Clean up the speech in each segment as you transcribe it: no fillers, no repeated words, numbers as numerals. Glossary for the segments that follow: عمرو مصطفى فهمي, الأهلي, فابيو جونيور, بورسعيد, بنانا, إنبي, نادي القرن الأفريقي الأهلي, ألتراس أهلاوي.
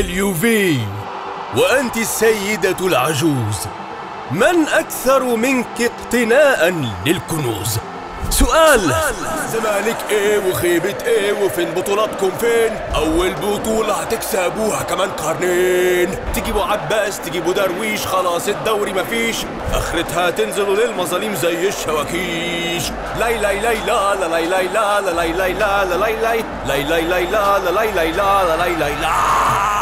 اليوفي وأنت السيدة العجوز، من أكثر منك اقتناء للكنوز؟ سؤال زمالك ايه وخيبة ايه وفين بطولاتكم فين؟ أول بطولة هتكسبوها كمان قرنين، تجيبوا عباس تجيبوا درويش خلاص الدوري مفيش، آخرتها تنزلوا للمظالم زي الشواكيش. لاي لاي لاي لا لا لاي لاي لا لا لاي لاي لا لا لاي لاي لاي لاي لاي لا لا لاي لاي لا لاي لاي لا.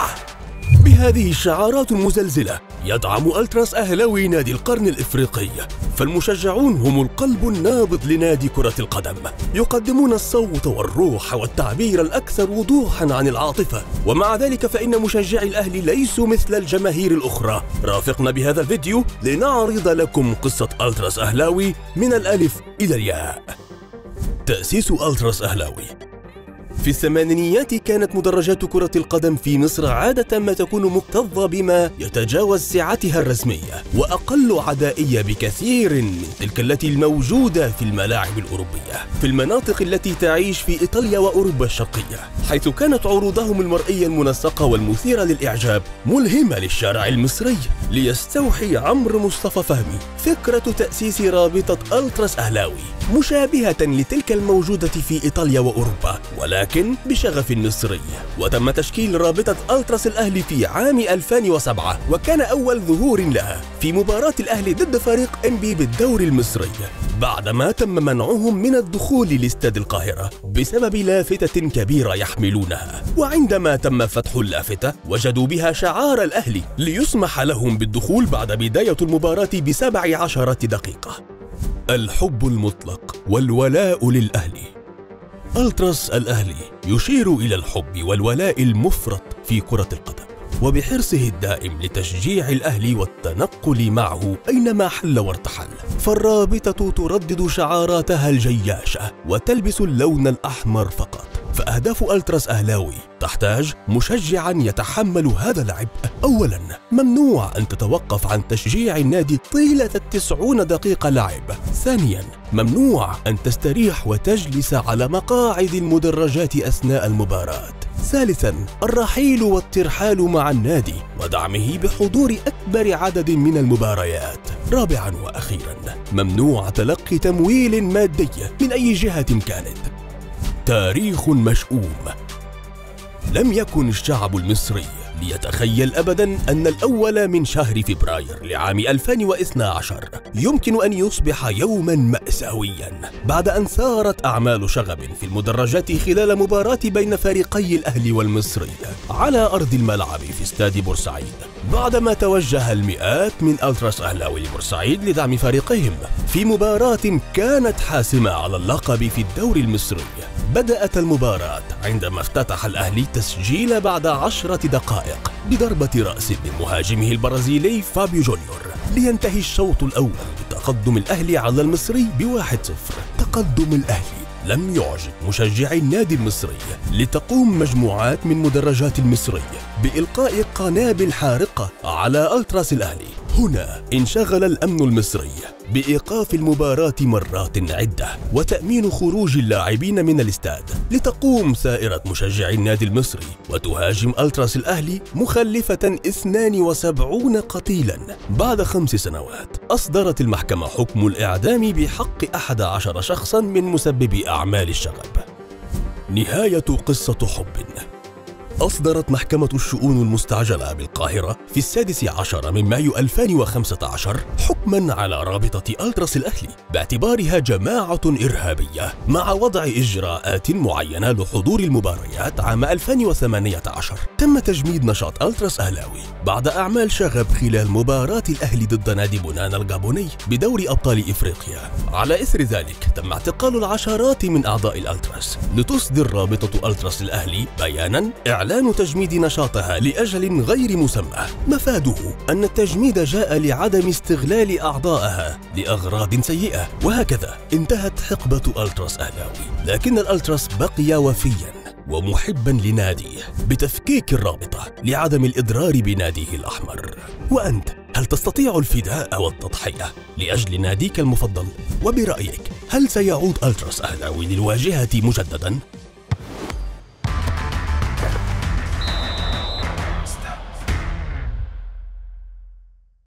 بهذه الشعارات المزلزلة يدعم ألتراس أهلاوي نادي القرن الإفريقي، فالمشجعون هم القلب النابض لنادي كرة القدم، يقدمون الصوت والروح والتعبير الأكثر وضوحاً عن العاطفة، ومع ذلك فإن مشجعي الأهلي ليسوا مثل الجماهير الأخرى. رافقنا بهذا الفيديو لنعرض لكم قصة ألتراس أهلاوي من الألف إلى الياء. تأسيس ألتراس أهلاوي. في الثمانينيات كانت مدرجات كرة القدم في مصر عادة ما تكون مكتظة بما يتجاوز سعتها الرسمية، وأقل عدائية بكثير من تلك التي الموجودة في الملاعب الأوروبية، في المناطق التي تعيش في إيطاليا وأوروبا الشرقية، حيث كانت عروضهم المرئية المنسقة والمثيرة للإعجاب ملهمة للشارع المصري. ليستوحي عمرو مصطفى فهمي فكرة تأسيس رابطة ألتراس أهلاوي مشابهة لتلك الموجودة في إيطاليا وأوروبا، ولكن بشغف مصري، وتم تشكيل رابطة ألتراس الأهلي في عام 2007، وكان أول ظهور لها في مباراة الأهلي ضد فريق إنبي بالدوري المصري، بعدما تم منعهم من الدخول لاستاد القاهرة بسبب لافتة كبيرة يحملونها، وعندما تم فتح اللافتة وجدوا بها شعار الأهلي ليسمح لهم بالدخول بعد بداية المباراة ب17 دقيقة. الحب المطلق والولاء للأهلي. ألتراس الأهلي يشير إلى الحب والولاء المفرط في كرة القدم، وبحرصه الدائم لتشجيع الأهلي والتنقل معه أينما حل وارتحل، فالرابطة تردد شعاراتها الجياشة وتلبس اللون الأحمر فقط، فأهداف ألتراس أهلاوي تحتاج مشجعاً يتحمل هذا العبء. أولاً، ممنوع أن تتوقف عن تشجيع النادي طيلة 90 دقيقة لعب. ثانياً، ممنوع أن تستريح وتجلس على مقاعد المدرجات أثناء المباراة. ثالثاً، الرحيل والترحال مع النادي ودعمه بحضور أكبر عدد من المباريات. رابعاً وأخيراً، ممنوع تلقي تمويل مادي من أي جهة كانت. تاريخ مشؤوم. لم يكن الشعب المصري ليتخيل أبداً أن الأول من شهر فبراير لعام 2012 يمكن أن يصبح يوماً مأساوياً، بعد أن ثارت أعمال شغب في المدرجات خلال مباراة بين فريقي الأهلي والمصري على أرض الملعب في استاد بورسعيد، بعدما توجه المئات من ألتراس أهلاوي لبورسعيد لدعم فريقهم في مباراة كانت حاسمة على اللقب في الدوري المصري. بدأت المباراة عندما افتتح الأهلي تسجيل بعد 10 دقائق بضربة رأس من مهاجمه البرازيلي فابيو جونيور، لينتهي الشوط الأول بتقدم الأهلي على المصري ب1-0. تقدم الأهلي لم يعجب مشجعي النادي المصري، لتقوم مجموعات من مدرجات المصري بإلقاء قنابل حارقة على ألتراس الأهلي. هنا انشغل الأمن المصري بإيقاف المباراة مرات عدة وتأمين خروج اللاعبين من الاستاد، لتقوم ثائرة مشجعي النادي المصري وتهاجم ألتراس الأهلي مخلفة 72 قتيلا. بعد 5 سنوات أصدرت المحكمة حكم الإعدام بحق 11 شخصا من مسببي أعمال الشغب. نهاية قصة حب. أصدرت محكمة الشؤون المستعجلة بالقاهرة في 16 من مايو 2015 حكماً على رابطة ألتراس الأهلي باعتبارها جماعة إرهابية، مع وضع إجراءات معينة لحضور المباريات. عام 2018 تم تجميد نشاط ألتراس أهلاوي بعد أعمال شغب خلال مباراة الأهلي ضد نادي بنانا الجابوني بدوري أبطال إفريقيا. على إثر ذلك تم اعتقال العشرات من أعضاء الألتراس. لتصدر رابطة ألتراس الأهلي بياناً إعلان تجميد نشاطها لأجل غير مسمى، مفاده أن التجميد جاء لعدم استغلال أعضائها لأغراض سيئة، وهكذا انتهت حقبة ألتراس أهلاوي. لكن الألتراس بقي وفياً ومحباً لناديه بتفكيك الرابطة لعدم الإضرار بناديه الأحمر. وأنت، هل تستطيع الفداء والتضحية لأجل ناديك المفضل؟ وبرأيك، هل سيعود ألتراس أهلاوي للواجهة مجدداً؟